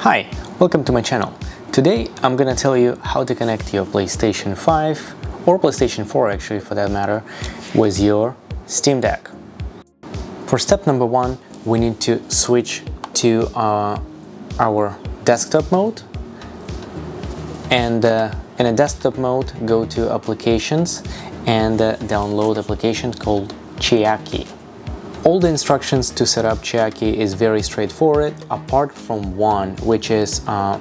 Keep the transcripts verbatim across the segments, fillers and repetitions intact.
Hi, welcome to my channel. Today I'm gonna tell you how to connect your PlayStation five, or PlayStation four actually for that matter, with your Steam Deck. For step number one, we need to switch to uh, our desktop mode, and uh, in a desktop mode go to applications and uh, download application called Chiaki. All the instructions to set up Chiaki is very straightforward, apart from one, which is uh,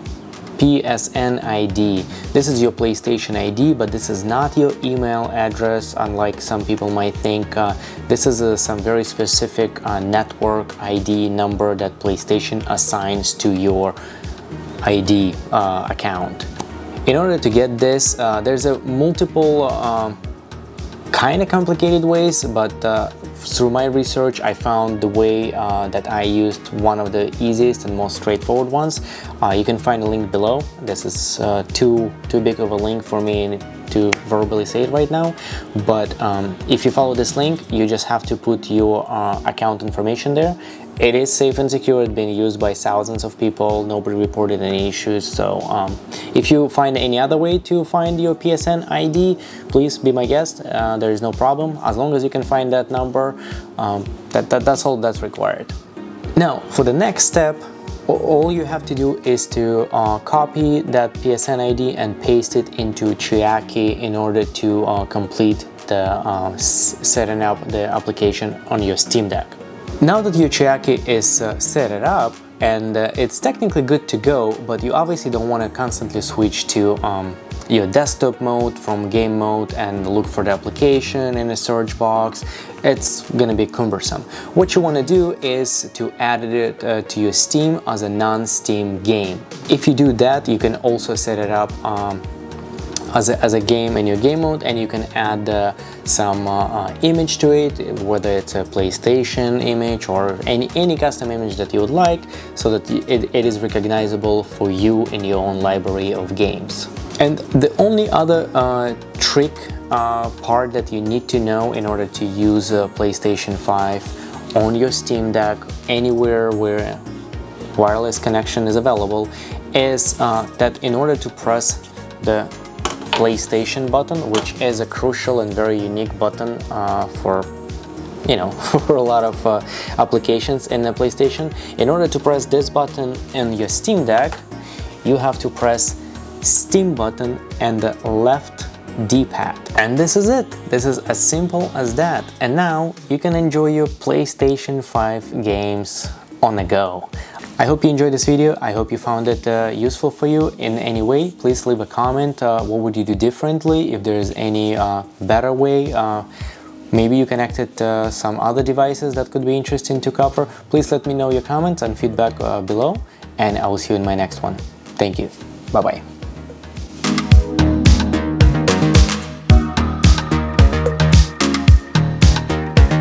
P S N I D. This is your PlayStation I D, but this is not your email address, unlike some people might think. Uh, this is uh, some very specific uh, network I D number that PlayStation assigns to your I D uh, account. In order to get this, uh, there's a multiple uh, kind of complicated ways, but uh, through my research I found the way uh, that I used one of the easiest and most straightforward ones. Uh, you can find a link below. This is uh, too too big of a link for me to verbally say it right now, but um, if you follow this link, you just have to put your uh, account information there. It is safe and secure. It's been used by thousands of people. Nobody reported any issues. So um, if you find any other way to find your P S N I D, please be my guest. Uh, there is no problem. As long as you can find that number, um, that, that, that's all that's required. Now, for the next step, all you have to do is to uh, copy that P S N I D and paste it into Chiaki in order to uh, complete the uh, setting up the application on your Steam Deck. Now that your Chiaki is uh, set it up and uh, it's technically good to go, but you obviously don't want to constantly switch to um, your desktop mode from game mode and look for the application in a search box. It's going to be cumbersome. What you want to do is to add it uh, to your Steam as a non-Steam game. If you do that, you can also set it up um, As a, as a game in your game mode, and you can add uh, some uh, uh, image to it, whether it's a PlayStation image or any, any custom image that you would like, so that it, it is recognizable for you in your own library of games. And the only other uh, trick uh, part that you need to know in order to use a PlayStation five on your Steam Deck anywhere where wireless connection is available is uh, that in order to press the PlayStation button, which is a crucial and very unique button uh, for, you know, for a lot of uh, applications in the PlayStation. In order to press this button in your Steam Deck, you have to press Steam button and the left D-pad. And this is it. This is as simple as that. And now you can enjoy your PlayStation five games on the go. I hope you enjoyed this video. I hope you found it uh, useful for you in any way. Please leave a comment. Uh, what would you do differently? If there's any uh, better way, uh, maybe you connected uh, some other devices that could be interesting to cover. Please let me know your comments and feedback uh, below, and I will see you in my next one. Thank you. Bye-bye.